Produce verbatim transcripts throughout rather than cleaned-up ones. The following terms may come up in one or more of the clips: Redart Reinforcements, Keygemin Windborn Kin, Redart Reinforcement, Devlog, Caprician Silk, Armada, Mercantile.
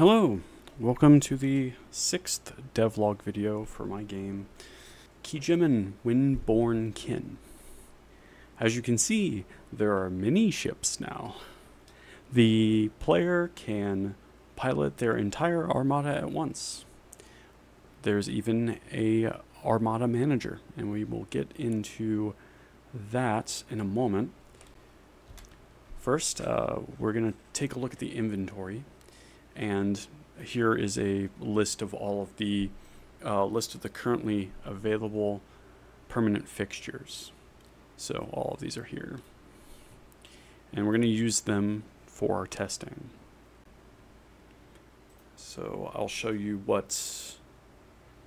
Hello, welcome to the sixth devlog video for my game, Keygemin Windborn Kin. As you can see, there are many ships now. The player can pilot their entire armada at once. There's even a armada manager, and we will get into that in a moment. First, uh, we're going to take a look at the inventory. And here is a list of all of the uh, list of the currently available permanent fixtures. So all of these are here, and we're going to use them for our testing. So I'll show you what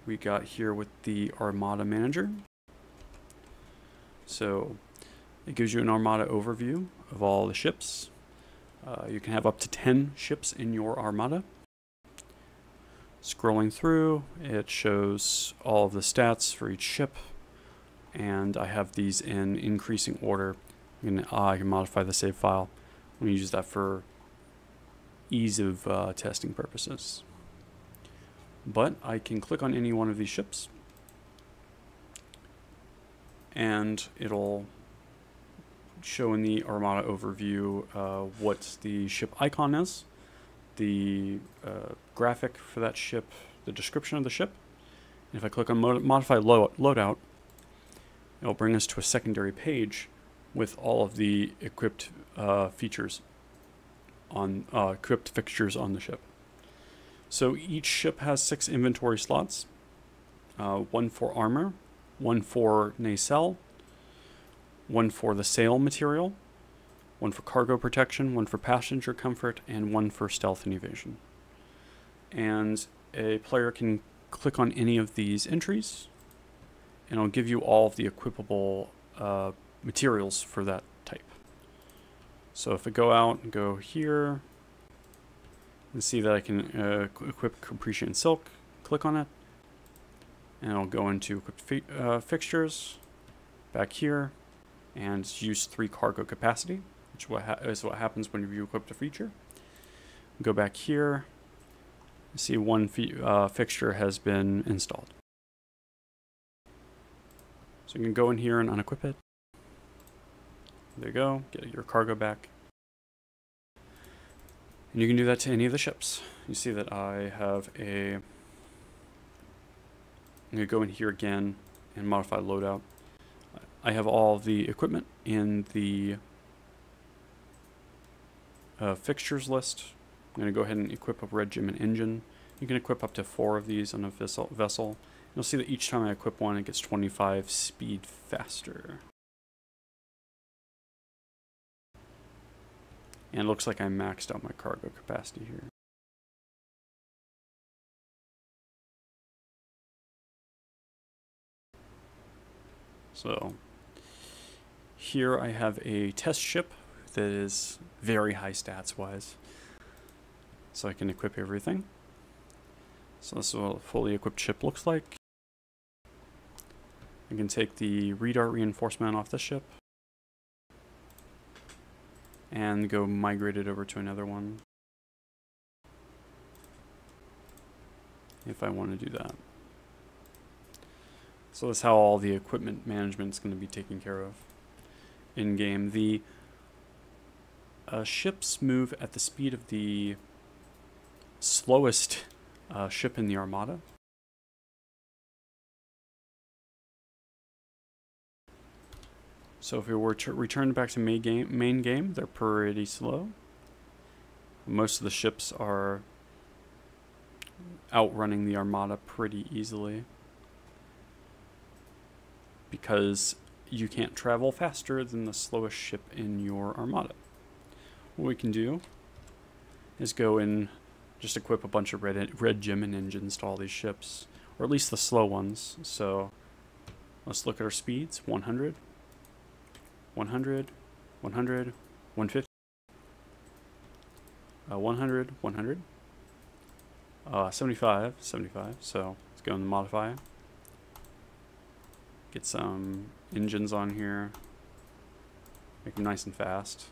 we got here with the Armada Manager. So it gives you an Armada overview of all the ships. Uh, you can have up to ten ships in your armada. Scrolling through, it shows all of the stats for each ship, and I have these in increasing order. And, uh, I can modify the save file. I'm going to use that for ease of uh, testing purposes. But I can click on any one of these ships, and it'll show in the Armada overview uh, what the ship icon is, the uh, graphic for that ship, the description of the ship. And if I click on mod modify lo loadout, it'll bring us to a secondary page with all of the equipped uh, features on uh, equipped fixtures on the ship. So each ship has six inventory slots, uh, one for armor, one for nacelle, one for the sail material, one for cargo protection, one for passenger comfort, and one for stealth and evasion. And a player can click on any of these entries, and it'll give you all of the equipable uh, materials for that type. So if I go out and go here, and see that I can uh, equip Caprician Silk, click on it, and it'll go into equip fi uh, fixtures, back here, and use three cargo capacity, which is what happens when you equip the feature. Go back here, see one uh, fixture has been installed. So you can go in here and unequip it. There you go, get your cargo back. And you can do that to any of the ships. You see that I have a, I'm gonna go in here again and modify loadout. I have all the equipment in the uh, fixtures list. I'm going to go ahead and equip a Keygemin engine. You can equip up to four of these on a vessel. vessel. You'll see that each time I equip one, it gets twenty-five speed faster. And it looks like I maxed out my cargo capacity here. So here I have a test ship that is very high stats wise, so I can equip everything. So this is what a fully equipped ship looks like. I can take the Redart Reinforcement off the ship and go migrate it over to another one if I want to do that. So that's how all the equipment management is going to be taken care of in game. The uh, ships move at the speed of the slowest uh, ship in the Armada. So if we were to return back to main game, main game, they're pretty slow. Most of the ships are outrunning the Armada pretty easily, because you can't travel faster than the slowest ship in your armada. What we can do is go and just equip a bunch of red Keygemin engines to all these ships, or at least the slow ones. So let's look at our speeds: one hundred, one hundred, one hundred, one fifty, uh, one hundred, one hundred, uh, seventy-five, seventy-five. So let's go and modify. Get some engines on here, make them nice and fast.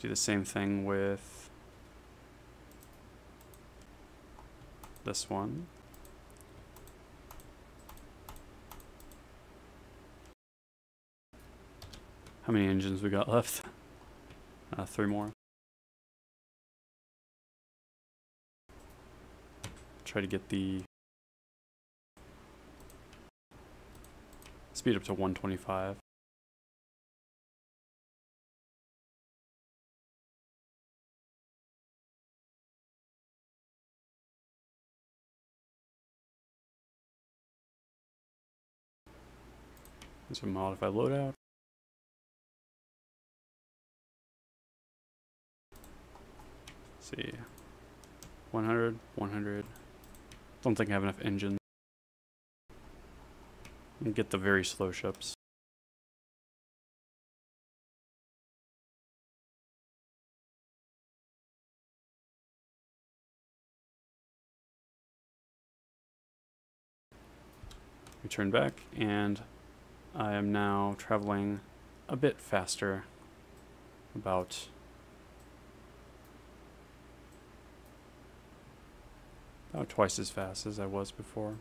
Do the same thing with this one. How many engines we got left? Uh, three more. Try to get the speed up to one twenty-five. This will modify loadout. Let's see, one hundred, one hundred. Don't think I have enough engines. And get the very slow ships. We turn back, and I am now traveling a bit faster, about about twice as fast as I was before.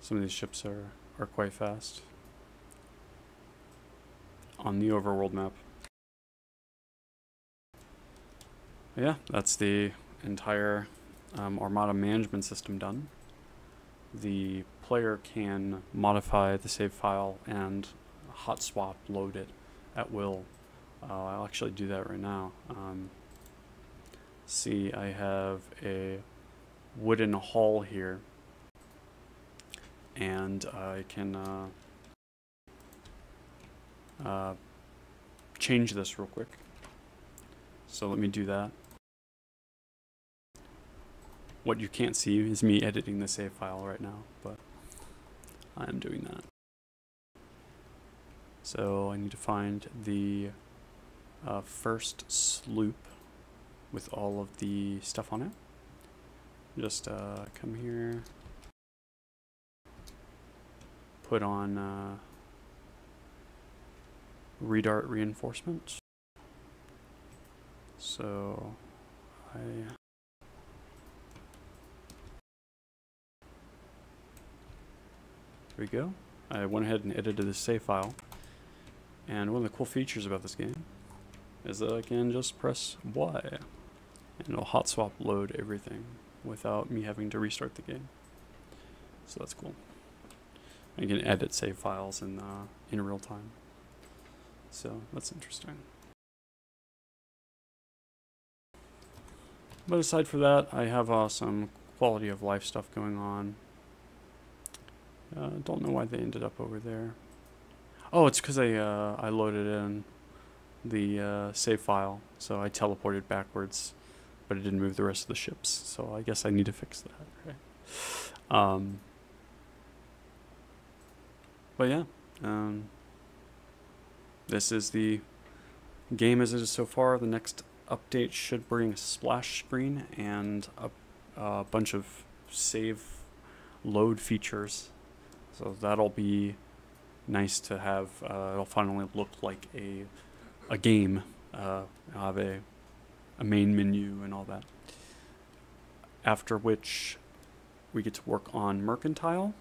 Some of these ships are, are quite fast on the overworld map. Yeah, that's the entire um, Armada management system done. The player can modify the save file and hot swap load it at will. Uh, I'll actually do that right now. Um, see, I have a wooden hull here, and I can uh, uh, change this real quick. So let me do that. What you can't see is me editing the save file right now, but I am doing that. So I need to find the uh, first sloop with all of the stuff on it. Just uh, come here, put on uh, Redart Reinforcements. So I There we go. I went ahead and edited this save file, and one of the cool features about this game is that I can just press Y and it'll hot swap load everything without me having to restart the game. So that's cool. I can edit save files in, uh, in real time. So that's interesting. But aside from that, I have uh, some quality of life stuff going on. Uh, don't know why they ended up over there. Oh, it's because I uh, I loaded in the uh, save file, so I teleported backwards, but it didn't move the rest of the ships. So I guess I need to fix that. Right? Um. But yeah, um. This is the game as it is so far. The next update should bring a splash screen and a, a bunch of save load features. So that'll be nice to have. Uh, it'll finally look like a a game. Uh, I'll have a a main menu and all that. After which, we get to work on Mercantile.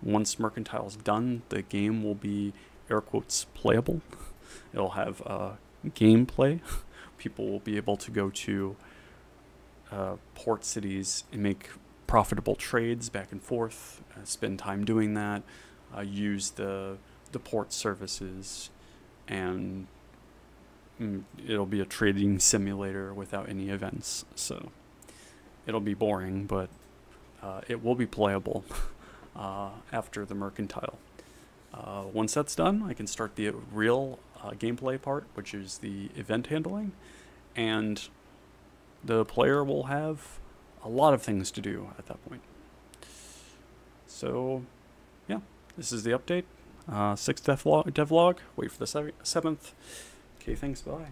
Once Mercantile is done, the game will be air quotes playable. It'll have uh, gameplay. People will be able to go to uh, port cities and make profitable trades back and forth, uh, spend time doing that, uh, use the the port services, and it'll be a trading simulator without any events. So it'll be boring, but uh, it will be playable uh, after the Mercantile. Uh, once that's done, I can start the real uh, gameplay part, which is the event handling, and the player will have a lot of things to do at that point. So, yeah, this is the update. Uh, sixth Devlog, Devlog. Wait for the seventh. Okay, thanks. Bye.